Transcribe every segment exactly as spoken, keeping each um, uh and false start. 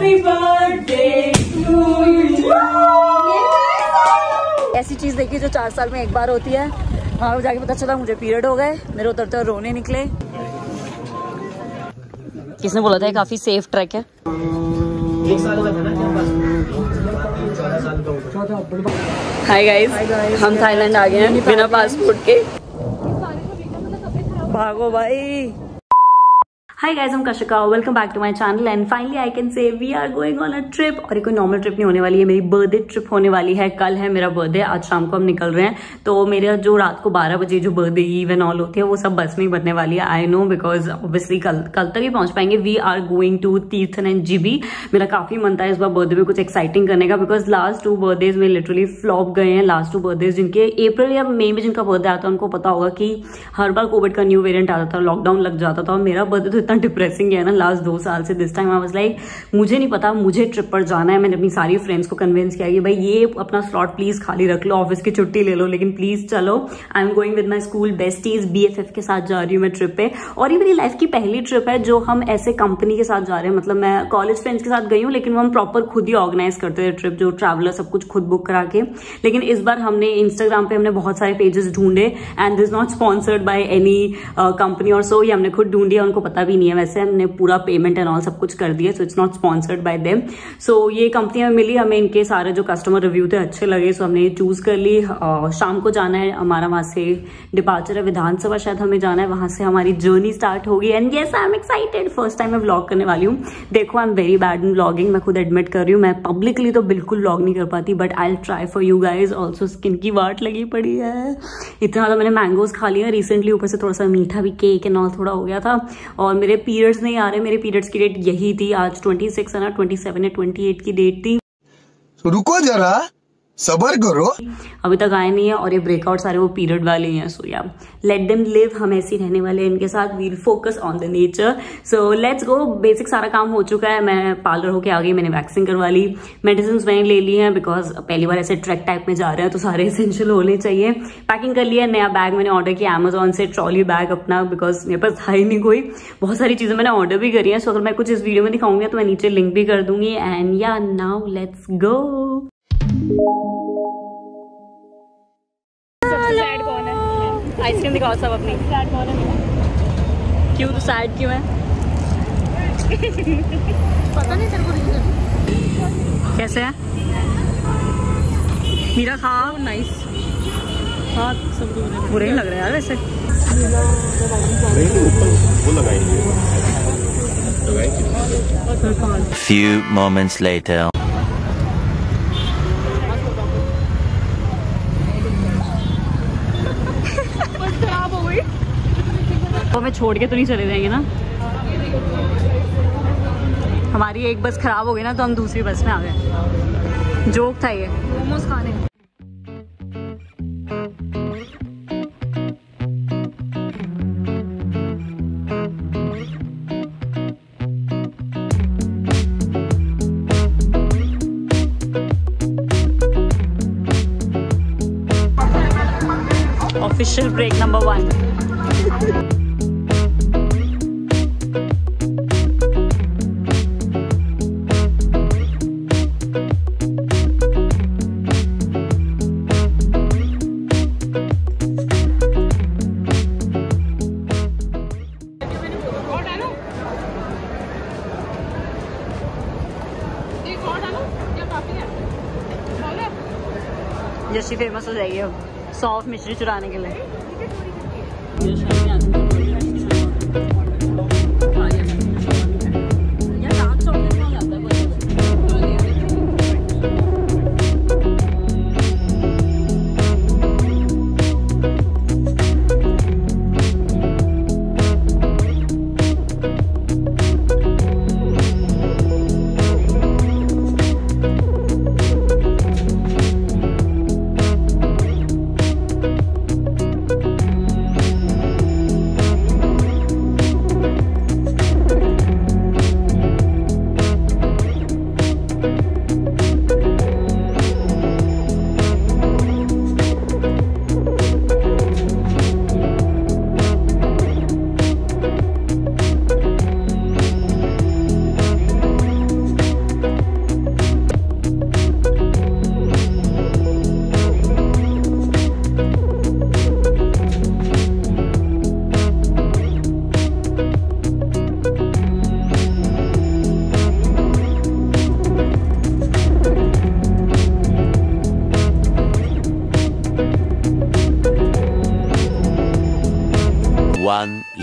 Happy birthday to you. ऐसी चीज देखिए जो चार साल में एक बार होती है। वहाँ पर जाके पता चला मुझे पीरियड हो गए, मेरे उतरते हुए रोने निकले। किसने बोला था ये काफी सेफ ट्रैक है? एक साल का था ना, चौदह साल का। हाय गाइस, हम थाईलैंड आ गए हैं बिना पासपोर्ट के। भागो भाई। हाय गाइस, हम Kashika, welcome back to my channel and finally I can say we are going on a trip. और ये कोई नॉर्मल ट्रिप नहीं होने वाली है, मेरी बर्थडे ट्रिप होने वाली है। कल है मेरा बर्थडे, आज शाम को हम निकल रहे हैं। तो मेरा जो रात को बारह बजे जो बर्थडे ईव एंड ऑल होती है वो सब बस में ही बनने वाली है। आई नो बिकॉज ऑब्वियसली कल कल तक ही पहुंच पाएंगे। We are going to Tirthan and Jibhi. मेरा काफी मन था इस बार बर्थडे में कुछ एक्साइटिंग करने का, बिकॉज लास्ट टू बर्थडेज में लिटरली फ्लॉप गए हैं। लास्ट टू बर्थडेज जिनके अप्रैल या मई में जिनका बर्थडे आता है उनको पता होगा कि हर बार कोविड का न्यू वेरियंट आता था, लॉकडाउन लग जाता था। और मेरा बर्थडे इतना डिप्रेसिंग है ना लास्ट दो साल से। This time I was like मुझे नहीं पता, मुझे ट्रिप पर जाना है। मैंने अपनी सारी फ्रेंड्स को कन्विंस किया कि भाई ये अपना स्लॉट प्लीज खाली रख लो, ऑफिस की छुट्टी ले लो, लेकिन प्लीज चलो। I am going with my school besties, BFF के साथ जा रही हूँ मैं ट्रिप पे। और ये मेरी लाइफ की पहली ट्रिप है जो हम ऐसे कंपनी के साथ जा रहे हैं। मतलब मैं कॉलेज फ्रेंड्स के साथ गई हूँ, लेकिन वो हम प्रॉपर खुद ही ऑर्गेनाइज करते थे ट्रिप, जो ट्रैवलर सब कुछ खुद बुक करा के। लेकिन इस बार हमने इंस्टाग्राम पे हमने बहुत सारे पेजेस ढूंढे and this not sponsored by any company और सो, ये हमने खुद ढूंढी है। उनको पता भी नहीं है, वैसे हमने पूरा पेमेंट एंड ऑल सब कुछ कर दिया, so it's not sponsored by them. So ये कंपनी हमें मिली, हमें इनके सारे जो कस्टमर रिव्यू थे अच्छे लगे, सो so हमने चूज कर ली। uh, शाम को जाना है, हमारा वहां से डिपार्चर है, विधानसभा शायद हमें जाना है, वहां से हमारी जर्नी स्टार्ट होगी। And yes I am excited, first time मैं व्लॉग करने वाली हूँ। देखो I am very bad in vlogging, मैं खुद एडमिट कर रही हूँ। मैं पब्लिकली तो बिल्कुल व्लॉग नहीं कर पाती, but I try for you guys. Also skin की वाट लगी पड़ी है, इतना ज्यादा मैंने मैंगोज खा लिया रिसेंटली, ऊपर से थोड़ा सा मीठा भी केक एंड ऑल थोड़ा हो गया था। और मेरे पीरियड्स नहीं आ रहे, मेरे पीरियड्स की डेट यही थी, आज छब्बीस है ना, सत्ताईस या अट्ठाईस की डेट थी। so, रुको जरा सबर करो, अभी तक आए नहीं है। और ये ब्रेकआउट सारे वो पीरियड वाले हैं, सो या लेट देम लिव, हम ऐसे ही रहने वाले हैं इनके साथ। We'll focus on the nature, so let's go. Basic सारा काम हो चुका है, मैं पार्लर होके आ गई, मैंने वैक्सिंग करवा ली, मेडिसिन मैंने ले ली हैं बिकॉज पहली बार ऐसे ट्रैक टाइप में जा रहे हैं तो सारे एसेंशियल होने चाहिए। पैकिंग कर लिया, नया बैग मैंने ऑर्डर किया अमेजोन से, ट्रॉली बैग अपना, बिकॉज मेरे पास था ही नहीं कोई। बहुत सारी चीजें मैंने ऑर्डर भी करी है, सो अगर मैं कुछ इस वीडियो में दिखाऊंगी तो मैं नीचे लिंक भी कर दूंगी। एंड या नाउ लेट्स गो। सैड कौन है? आइसक्रीम दिखाओ सब अपनी। सैड कौन है? क्यों तो सैड क्यों है? पता नहीं तेरे को। कैसे है मेरा खाओ? नाइस। हाँ सब बुरे ही लग रहे हैं यार वैसे। वो लगाएंगे। Few moments later. हमें छोड़ के तो नहीं चले जाएंगे ना? हमारी एक बस खराब हो गई ना तो हम दूसरी बस में आ गए। जोक था ये। मोमोज खाने। Official break number one. Jassi famous हो जाएगी अब सौंफ मिश्री चुराने के लिए।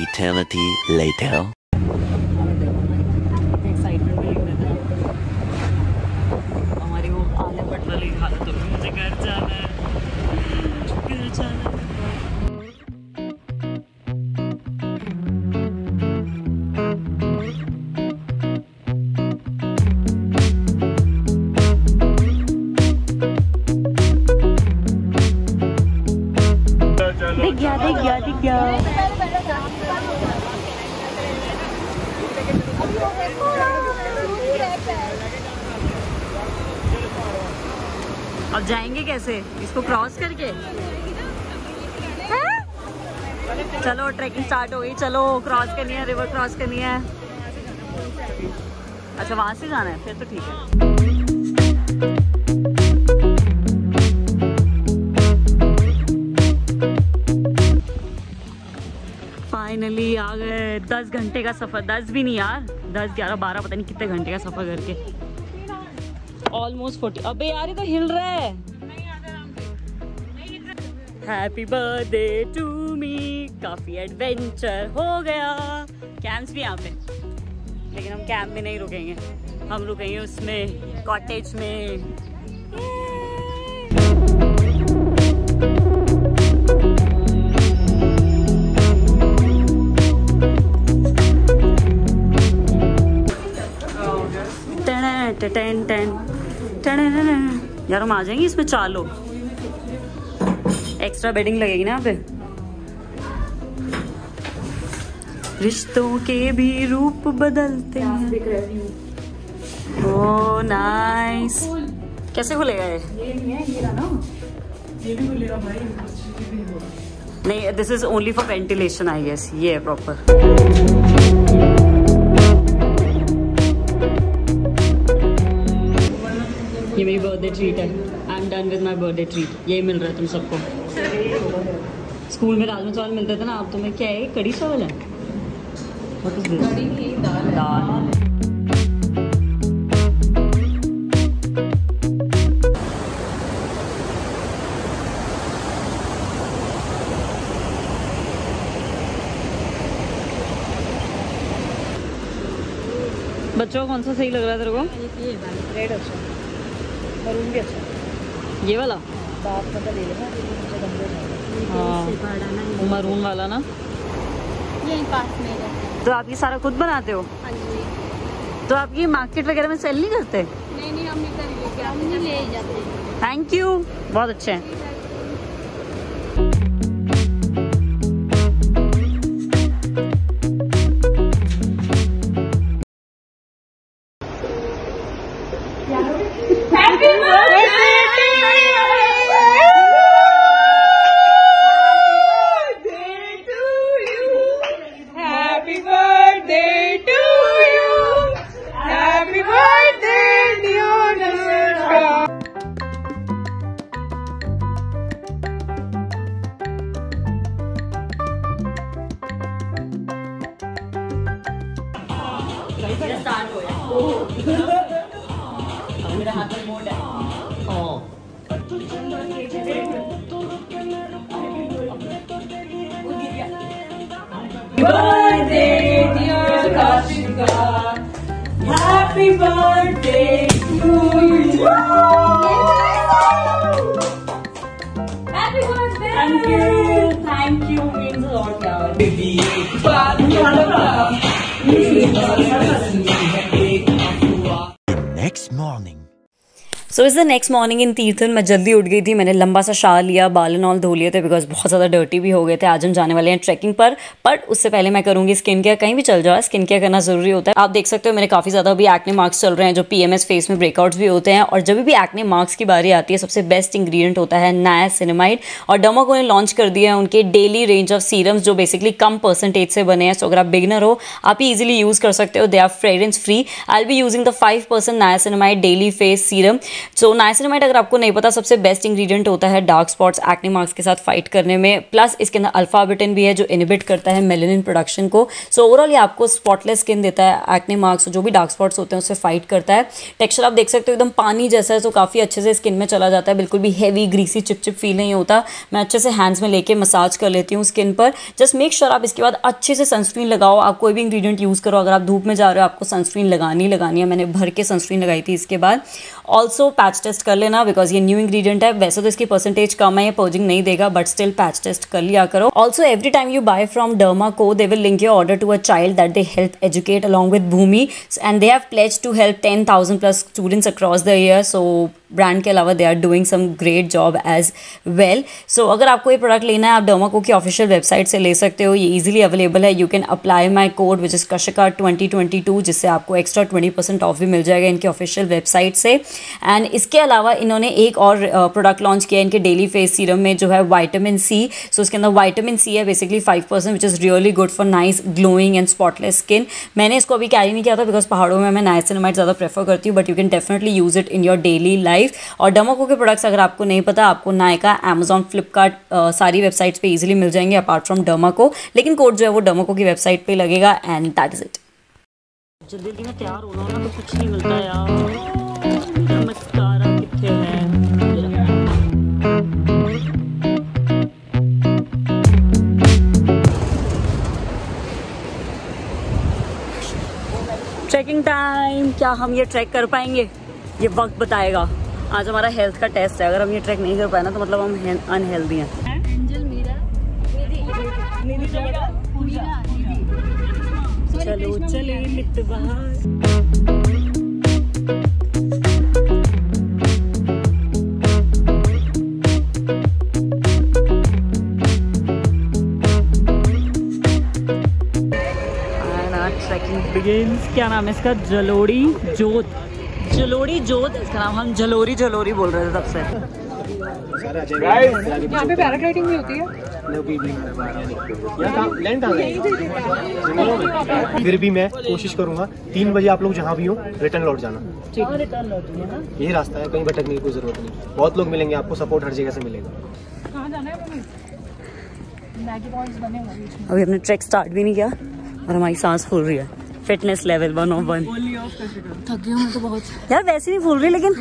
eternity later. अब जाएंगे कैसे इसको क्रॉस करके? है? चलो ट्रैकिंग स्टार्ट हो गई। चलो क्रॉस करनी है, रिवर क्रॉस करनी है। अच्छा वहां से जाना है, फिर तो ठीक है। फाइनली आ गए। दस घंटे का सफर, दस भी नहीं यार, दस ग्यारह बारह पता नहीं कितने घंटे का सफर करके ऑलमोस्ट फोर्टी। अबे यार ये तो हिल रहा है। Happy birthday to me. काफी एडवेंचर हो गया। कैंप्स भी यहाँ पे, लेकिन हम कैंप में नहीं रुकेंगे, हम रुकेंगे उसमें कॉटेज में। टेन टेन टेन यार हम आ जाएंगे इसमें चार लोग। एक्स्ट्रा बेडिंग लगेगी ना यहाँ पे। रिश्तों के भी रूप बदलते हैं। Oh nice. कैसे खुलेगा ये? ये भी खुलेगा भाई। नहीं, this is only for ventilation I guess. ये है प्रॉपर। ये मेरी बर्थडे ट्रीट है। I am done with my birthday treat. ये मिल रहा है तुम सबको। स्कूल में राजमा चावल मिलते थे ना, अब तुम्हें क्या है? कड़ी चावल है। What is this? कड़ी की दाल, दाल। बच्चों कौन सा सही लग रहा है तेरे को? ये रेड अच्छा है, मरून भी अच्छा है। ये वाला बाप का ले लेना, हाँ मरून वाला ना, यही पास में है। तो आप ये सारा खुद बनाते हो? हाँ जी। तो आप ये मार्केट वगैरह में सेल नहीं करते? नहीं नहीं, हम नहीं ले जाते। थैंक यू, बहुत अच्छे हैं। Happy birthday to you. Happy birthday. Thank you. Thank you means a lot now. Baby, the next morning. So is the next morning in Tirthan. मैं जल्दी उठ गई थी, मैंने लंबा सा शाल लिया, बालन ऑल धो लिए थे बिकॉज बहुत ज़्यादा डर्टी भी हो गए थे। आज हम जाने वाले हैं ट्रैकिंग पर, बट उससे पहले मैं करूँगी स्किन केयर। कहीं भी चल जाओ स्किन केयर करना ज़रूरी होता है। आप देख सकते हो मेरे काफ़ी ज़्यादा भी एक्ने मार्क्स चल रहे हैं, जो पी एम एस फेस में ब्रेकआउट्स भी होते हैं। और जब भी एक्ने मार्क्स की बारी आती है, सबसे बेस्ट इंग्रीडियंट होता है नायासिनामाइड। और डर्माको ने लॉन्च कर दिया है उनके डेली रेंज ऑफ सीरम्स, जो बेसिकली कम परसेंटेज से बने हैं। सो अगर आप बिगिनर हो, आप ही ईजिली यूज़ कर सकते हो। They are fragrance free. I will be using the five percent niacinamide daily face serum. So niacinamide अगर आपको नहीं पता सबसे बेस्ट इंग्रेडिएंट होता है डार्क स्पॉट्स एक्ने मार्क्स के साथ फाइट करने में, प्लस इसके अंदर अल्फा बिटिन भी है जो इनहिबिट करता है मेलेनिन प्रोडक्शन को। सो so, ओवरऑल ये आपको स्पॉटलेस स्किन देता है, एक्ने मार्क्स जो भी डार्क स्पॉट्स होते हैं उससे फाइट करता है। टेक्सचर आप देख सकते हो एकदम पानी जैसा है, तो काफ़ी अच्छे से स्किन में चला जाता है, बिल्कुल भी हैवी ग्रीसी चिपचिप फील नहीं होता। मैं अच्छे से हैंड्स में लेके मसाज कर लेती हूँ स्किन पर। जस्ट मेक श्योर आप इसके बाद अच्छे से सनस्क्रीन लगाओ, आप कोई भी इंग्रेडिएंट यूज़ करो, अगर आप धूप में जा रहे हो आपको सनस्क्रीन लगानी लगानी है। मैंने भर के सनस्क्रीन लगाई थी। इसके बाद ऑल्सो पैच टेस्ट कर लेना बिकॉज ये न्यू इंग्रेडिएंट है, वैसे तो इसकी परसेंटेज कम है, ये पर्जिंग नहीं देगा, बट स्टिल पैच टेस्ट कर लिया करो। Also every time you buy from Dermaco they will link your order to a child that they help educate along with Bhumi and they have pledge to help ten thousand plus students across the year. So brand के अलावा they are doing some great job as well. So अगर आपको ये product लेना है आप Dermaco की official website से ले सकते हो, ये इजीली अवेलेबल है। You can apply my code which is Kashika twenty twenty two, जिससे आपको एक्स्ट्रा ट्वेंटी परसेंट ऑफ भी मिल जाएगा इनकी ऑफिशियल वेबसाइट से। एंड इसके अलावा इन्होंने एक और प्रोडक्ट लॉन्च किया है इनके डेली फेस सीरम में जो है वाइटामिन सी। सो इसके अंदर वाइटामिन सी है basically five percent, which is really good for nice glowing and spotless skin. मैंने इसको अभी कैरी नहीं किया था बिकॉज पहाड़ों में मैं नाइसिनामाइड ज़्यादा प्रेफर करती हूँ, but you can definitely use it in your daily life. और डर्माको के प्रोडक्ट्स अगर आपको नहीं पता आपको नायका, Amazon, फ्लिपकार्ट सारी वेबसाइट्स पे इजीली मिल जाएंगे अपार्ट फ्रॉम डर्माको, लेकिन कोड जो है वो डर्माको की वेबसाइट पे लगेगा। And that is it. जल्दी में तैयार होना होना तो कुछ नहीं मिलता यार। मस्कारा कितने हैं? ट्रैकिंग टाइम, क्या हम ये ट्रैक कर पाएंगे ये वक्त बताएगा। आज हमारा हेल्थ का टेस्ट है, अगर हम ये ट्रैक नहीं कर पाए ना तो मतलब हम अनहेल्दी हैं। चलो चले ट्रैकिंग बिगिंस। क्या नाम है इसका? जलोड़ी जोत। जलोड़ी जोत इसका नाम। हम जलोरी जलोरी बोल रहे थे तब से। यहाँ पे पैराग्लाइडिंग भी होती है। फिर भी मैं कोशिश करूंगा तीन बजे आप लोग जहाँ भी हो रिटर्न लौट जाना, ठीक है? रिटर्न लौटना यही रास्ता है, कहीं भटकने की कोई जरूरत नहीं। बहुत लोग मिलेंगे आपको, सपोर्ट हर जगह से मिलेगा। कहाँ जाना है? अभी हमने ट्रैक स्टार्ट भी नहीं किया और हमारी सांस फूल रही है। Fitness level one of one. थक गया मैं तो बहुत यार, वैसे नहीं फूल रही लेकिन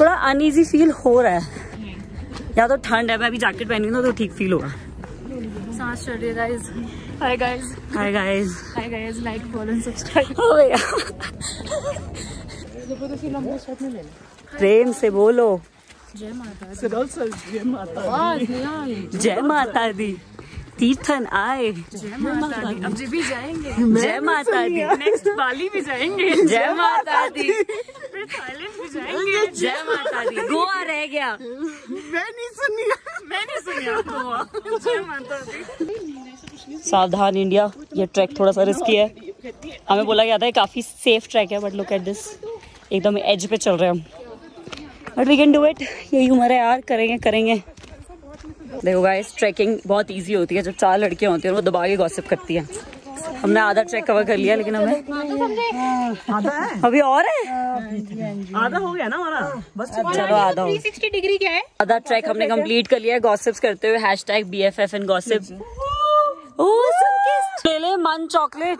थोड़ा अनईजी फील हो रहा है। या तो ठंड है, मैं अभी जैकेट पहनी हूँ तो ठीक फील होगा। सांस चढ़ रही है guys. Hi guys, hi guys, hi guys, like follow and subscribe. हो गया, प्रेम से बोलो जय माता दी। जय माता दी, तीर्थन आए, जय माता दी। अब जिभी जाएंगे जय माता दी, नेक्स्ट बाली भी जाएंगे जय माता दी, फिर थाईलैंड भी जाएंगे जय माता दी, गोवा रह गया मैं नहीं सुनी, मैं नहीं सुनिया गोवा, जय माता दी। सावधान इंडिया, ये ट्रैक थोड़ा सा रिस्की है। हमें बोला गया था काफी सेफ ट्रैक है, बट लुक एट दिस, एकदम एज पे चल रहे हैं हम, but we can do it. यही हमारा यार, करेंगे करेंगे। देखो गाइस, ट्रैकिंग बहुत इजी होती है जब चार लड़कियां होती हैं वो दबा के गॉसिप करती हैं। हमने आधा ट्रैक कवर कर लिया लेकिन हमें आधा है अभी और है, आधा हो गया ना हमारा, बस चलो आधा तीन सौ साठ डिग्री क्या है। आधा ट्रैक हमने कंप्लीट कर लिया है गॉसिप्स करते हुए, hashtag BFF and gossip. Oh Sunkist ले ले, मन चॉकलेट।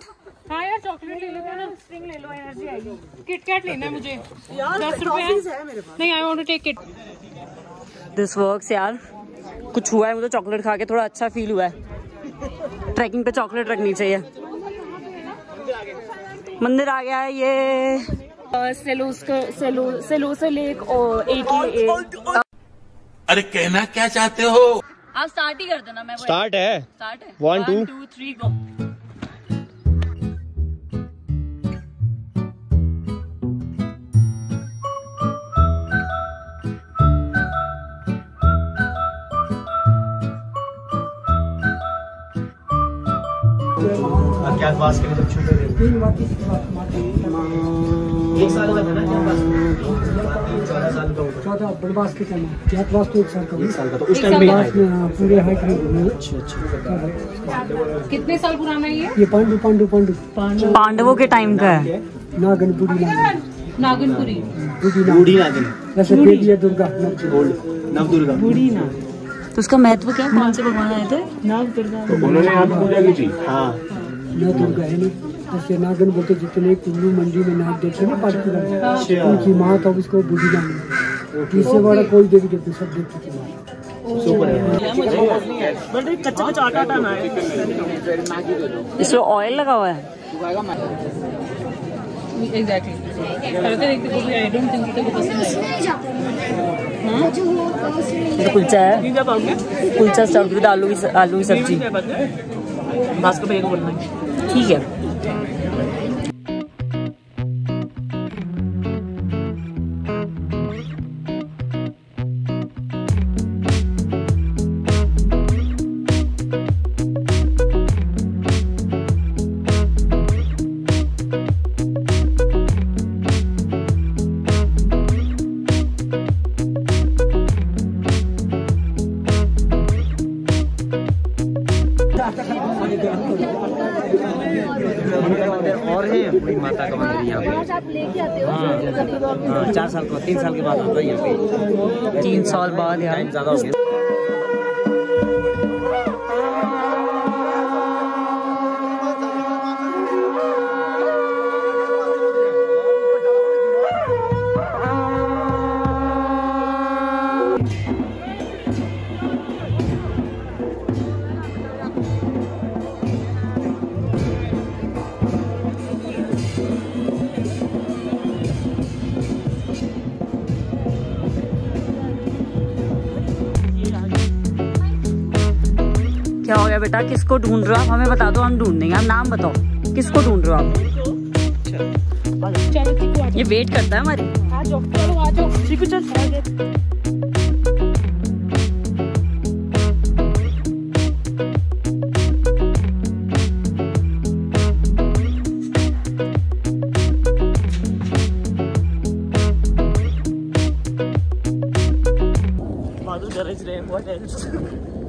हाँ यार चॉकलेट ले लो ना, स्प्रिंग ले लो, एनर्जी आएगी। किटकैट लेना है मुझे यार, दस रुपए है मेरे पास। नहीं, I want to take it, this works यार। कुछ हुआ है मुझे चॉकलेट खा के, थोड़ा अच्छा फील हुआ है। ट्रैकिंग पे चॉकलेट रखनी चाहिए। मंदिर आ गया है ये सेलूसो सेलूसो लेक और एक ही। अरे कहना क्या चाहते हो आप? स्टार्ट ही कर देना। मैं स्टार्ट है, स्टार्ट है। One two two three go. पास के जब छूटे एक साल का था ना, चौदह साल का, चौदह बड़े बास के पास तो एक साल का, एक साल का तो उस टाइम में पूरे हाइक में। अच्छा अच्छा, कितने साल पुराना है ये? ये पांडु पांडु पांडु पांडवों के टाइम का है। नागनपुरी नागनपुरी बूढ़ी नागिन, वैसे देख लिया दुर्गा नव दुर्गा बूढ़ी ना, तो उसका महत्व क्या, कौन से भगवान आए थे? नव दुर्गा उन्होंने यहाँ पे पूजा की थी। हाँ नव दुर्गा है नहीं से नागन बोलते जितने कुल्लू मंडी में नाग देखते ना पार्टी उनकी माँ था, उसको बूढ़ी नाम तीसरे बड़ा कोई देवी देवते सब देखती थी। इसमें ऑयल लगा हुआ है कुलचा है, कुलचा सब्जी आलू की आलू की सब्जी ठीक है। और है बड़ी माता का मंदिर यहाँ पे, चार साल को तीन साल के बाद आता है यहाँ पे, तीन साल बाद यहाँ ज्यादा हो गया। क्या हो गया बेटा, किसको ढूंढ रहे हो आप? हमें बता दो, हम ढूंढ देंगे। आप नाम बताओ, किसको ढूंढ रहे हो आप? ये वेट करता है हमारी। आ जाओ आ जाओ चीकू चल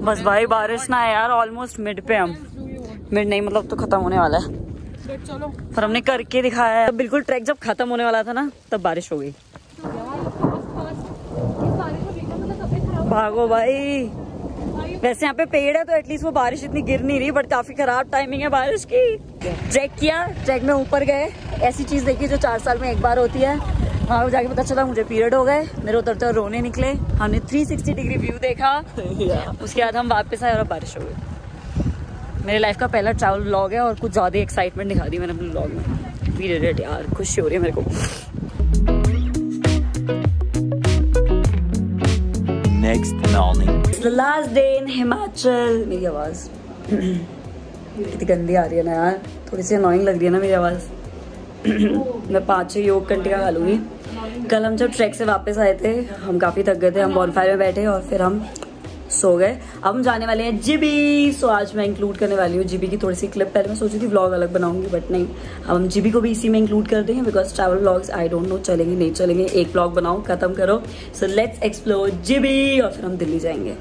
बस भाई बारिश ना है यार, ऑलमोस्ट मिड पे हम, मिड नहीं मतलब तो खत्म होने वाला है, पर हमने करके दिखाया है। तो बिल्कुल ट्रैक जब खत्म होने वाला था ना तब बारिश हो गई। भागो भाई, वैसे यहाँ पे पेड़ है तो एटलीस्ट वो बारिश इतनी गिर नहीं रही, बट काफी खराब टाइमिंग है बारिश की। ट्रैक किया, ट्रैक में ऊपर गए, ऐसी चीज देखी जो चार साल में एक बार होती है। वहाँ जाके पता चला मुझे पीरियड हो गए, मेरे उतरते रोने निकले। हमने तीन सौ साठ डिग्री व्यू देखा, उसके बाद हम वापस आए और बारिश हो गई। मेरे लाइफ का पहला ट्रैवल व्लॉग है और कुछ ज़्यादा एक्साइटमेंट दिखा दी मैंने अपने व्लॉग में। पीरियड यार, खुशी हो रही है मेरे को। Next morning, last day in Himachal. मेरी आवाज़ कितनी गंदी आ रही है ना यार, थोड़ी सी अनोइंग लग रही है ना मेरी आवाज़। मैं पाँच छः योग कंटिया खा लूँगी। कल हम जब ट्रैक से वापस आए थे हम काफ़ी थक गए थे, हम बॉनफायर में बैठे और फिर हम सो गए। अब हम जाने वाले हैं जिबी। सो आज मैं इंक्लूड करने वाली हूँ जिबी की थोड़ी सी क्लिप। पहले मैं सोची थी व्लॉग अलग बनाऊंगी बट नहीं, अब हम जिबी को भी इसी में इंक्लूड कर देंगे because travel vlogs I don't know चलेंगे नहीं चलेंगे, एक व्लॉग बनाओ खत्म करो। सो लेट्स एक्सप्लोर जिबी और फिर हम दिल्ली जाएंगे।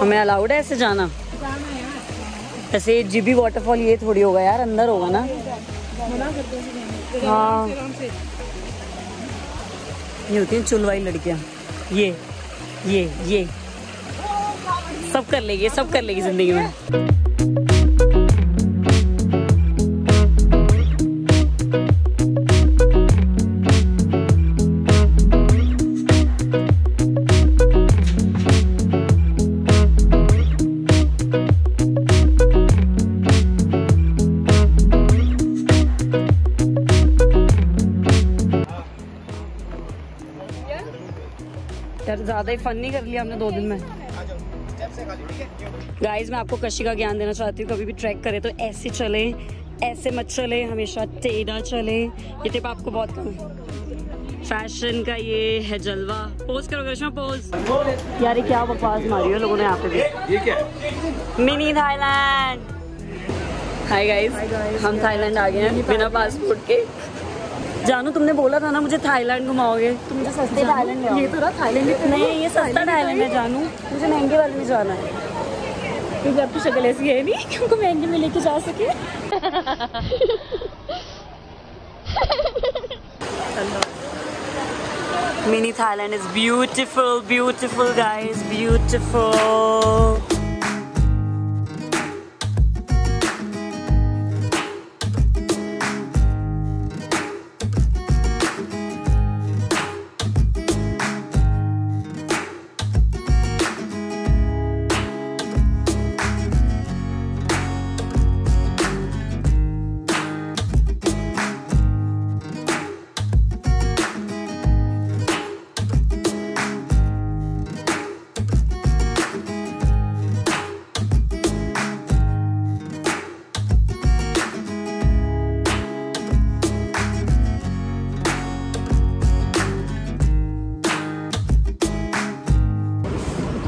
हमें अलाउड है ऐसे जाना? ऐसे जिबी वाटरफॉल ये थोड़ी होगा यार, अंदर होगा ना। हाँ ये होती है चुलवाई लड़कियाँ, ये ये ये सब कर लेगी, सब कर लेगी जिंदगी में। ज्यादा ही फन नहीं कर लिया हमने दो दिन में। गाइज मैं आपको कशिका ज्ञान देना चाहती हूँ, कभी भी ट्रैक करें तो ऐसे चले, ऐसे मत चले, हमेशा टेढ़ा चले। ये टिप आपको बहुत कम फैशन का ये है जलवा। पोज करो करिश्मा, पोज। यार क्या बकवास मारी हो लोगों ने यहाँ पे। Mini Thailand. हाय गाइज, हम थाईलैंड आ गए हैं बिना पासपोर्ट के। जानू तुमने बोला था ना मुझे थाईलैंड घुमाओगे, तो मुझे सस्ते थाईलैंड ले आओ। ये तो ना थाईलैंड नहीं, ये सस्ता थाईलैंड है जानू, मुझे महंगे वाले में जाना है। क्योंकि आपकी शक्ल ऐसी है नहीं क्योंकि महंगे में लेके जा सके। Mini Thailand is beautiful, beautiful guys, beautiful.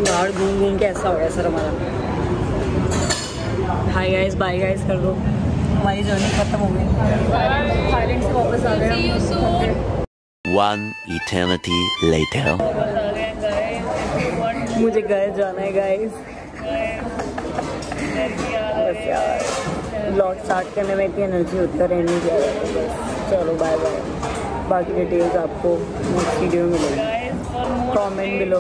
यार घूम घूम के ऐसा हो गया सर हमारा। हाय गाइस, बाय गाइस कर दो, हमारी जर्नी खत्म हो गई। थाईलैंड से वापस आ गए हम। मुझे घर जाना है गाइस। बस यार ब्लॉग स्टार्ट करने में इतनी एनर्जी होती है और एनर्जी आ जाती है। चलो बाय बाय, बाकी डिटेल्स आपको नेक्स्ट वीडियो में मिलेगी। Comment below.